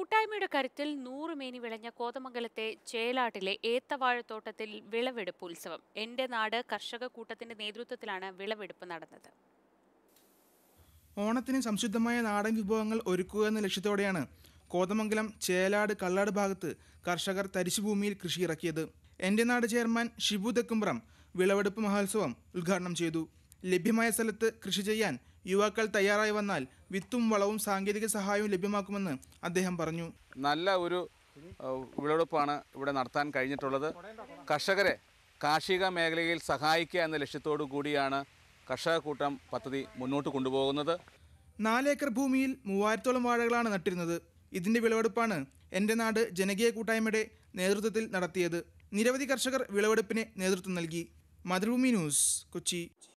കൂട്ടായ്മയുടെ കരുത്തിൽ 100 മേനി വിളഞ്ഞ കോതമംഗലത്തെ ചേലാട്ടിലെ ഏത്തവാഴത്തോട്ടത്തിൽ വിളവെടുപ്പ് ഉത്സവം എൻ്റെ നാട് കർഷക കൂട്ടത്തിന്റെ നേതൃത്വത്തിലാണ് വിളവെടുപ്പ് നടന്നത്. ഓണത്തിന് സംശുദ്ധമായ നാടൻ വിഭവങ്ങൾ ഒരുക്കുക എന്ന ലക്ഷ്യത്തോടെയാണ് കോതമംഗലം ചേലാട് കള്ളാട് ഭാഗത്ത് കർഷകർ തരിശുഭൂമിയിൽ കൃഷി ഇറക്കിയത്. എൻ്റെ നാട് ചെയർമാൻ ഷിബു തെക്കുംബ്രം വിളവെടുപ്പ് മഹോത്സവം ഉദ്ഘാടനം ചെയ്തു. ലഭ്യമായ സ്ഥലത്ത് കൃഷി ചെയ്യാൻ യുവാക്കൾ തയ്യാറായി വന്നാൽ വിത്തും വളവും സാങ്കേതിക സഹായവും ലഭ്യമാക്കുമെന്ന് അദ്ദേഹം പറഞ്ഞു. നല്ല ഒരു വിളവെടുപ്പാണ് ഇവിടെ നടത്താൻ കഴിഞ്ഞിട്ടുള്ളത്. കർഷകരെ കാർഷിക മേഖലയിൽ സഹായിക്കുക എന്ന ലക്ഷ്യത്തോടു കൂടിയാണ് കർഷക കൂട്ടം പദ്ധതി മുന്നോട്ട് കൊണ്ടുപോകുന്നത്. 4 ഏക്കർ ഭൂമിയിൽ 3000-ഓളം വാഴകളാണ് നട്ടിരുന്നത്. ഇതിൻ്റെ വിളവെടുപ്പാണ് എൻ്റെ നാട് ജനകീയ കൂട്ടായ്മയുടെ നേതൃത്വത്തിൽ നടത്തിയത്. നിരവധി കർഷകർ വിളവെടുപ്പിന് നേതൃത്വം നൽകി. മാതൃഭൂമി ന്യൂസ്, കൊച്ചി.